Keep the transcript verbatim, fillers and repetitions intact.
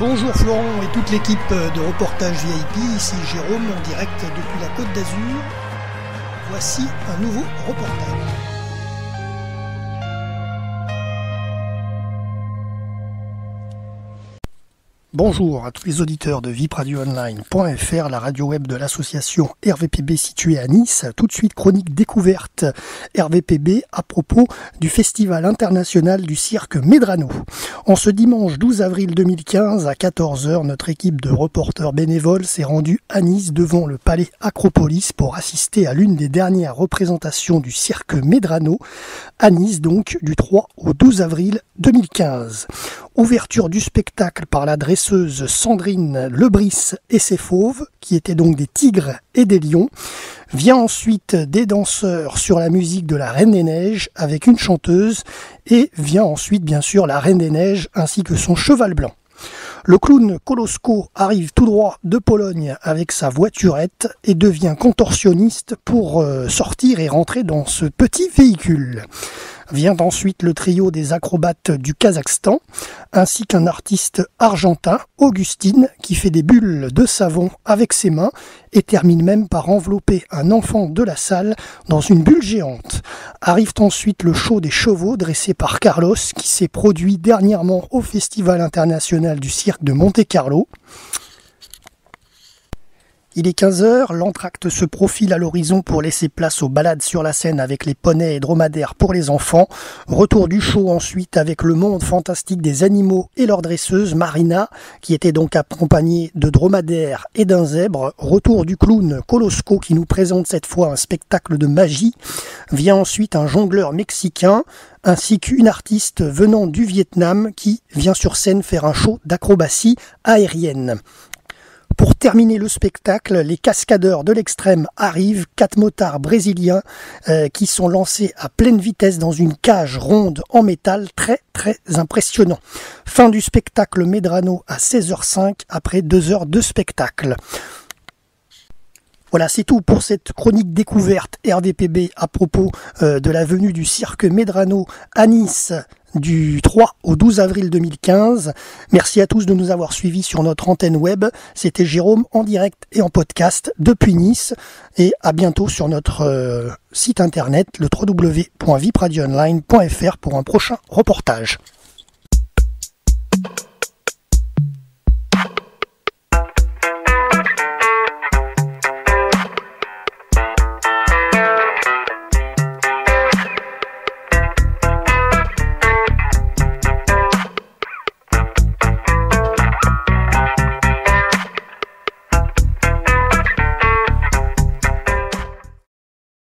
Bonjour Florent et toute l'équipe de Reportage V I P, ici Jérôme en direct depuis la Côte d'Azur. Voici un nouveau reportage. Bonjour à tous les auditeurs de vip radio online point f r, la radio web de l'association R V P B située à Nice. Tout de suite, chronique découverte R V P B à propos du Festival international du Cirque Medrano. En ce dimanche douze avril deux mille quinze, à quatorze heures, notre équipe de reporters bénévoles s'est rendue à Nice devant le Palais Acropolis pour assister à l'une des dernières représentations du Cirque Medrano, à Nice donc, du trois au douze avril deux mille quinze. Ouverture du spectacle par la dresseuse Sandrine Lebris et ses fauves, qui étaient donc des tigres et des lions. Vient ensuite des danseurs sur la musique de la Reine des Neiges avec une chanteuse, et vient ensuite bien sûr la Reine des Neiges ainsi que son cheval blanc. Le clown Kolosko arrive tout droit de Pologne avec sa voiturette et devient contorsionniste pour sortir et rentrer dans ce petit véhicule. Vient ensuite le trio des acrobates du Kazakhstan, ainsi qu'un artiste argentin, Augustine, qui fait des bulles de savon avec ses mains et termine même par envelopper un enfant de la salle dans une bulle géante. Arrive ensuite le show des chevaux dressé par Carlos, qui s'est produit dernièrement au Festival international du Cirque de Monte-Carlo. Il est quinze heures, l'entracte se profile à l'horizon pour laisser place aux balades sur la Seine avec les poneys et dromadaires pour les enfants. Retour du show ensuite avec le monde fantastique des animaux et leur dresseuse Marina, qui était donc accompagnée de dromadaires et d'un zèbre. Retour du clown Kolosko qui nous présente cette fois un spectacle de magie. Vient ensuite un jongleur mexicain, ainsi qu'une artiste venant du Vietnam qui vient sur scène faire un show d'acrobatie aérienne. Pour terminer le spectacle, les cascadeurs de l'extrême arrivent, quatre motards brésiliens euh, qui sont lancés à pleine vitesse dans une cage ronde en métal, très très impressionnant. Fin du spectacle Medrano à seize heures cinq après deux heures de spectacle. Voilà, c'est tout pour cette chronique découverte R V P B à propos euh, de la venue du Cirque Medrano à Nice du trois au douze avril deux mille quinze. Merci à tous de nous avoir suivis sur notre antenne web. C'était Jérôme en direct et en podcast depuis Nice. Et à bientôt sur notre euh, site internet, le w w w point vip radio online point f r pour un prochain reportage.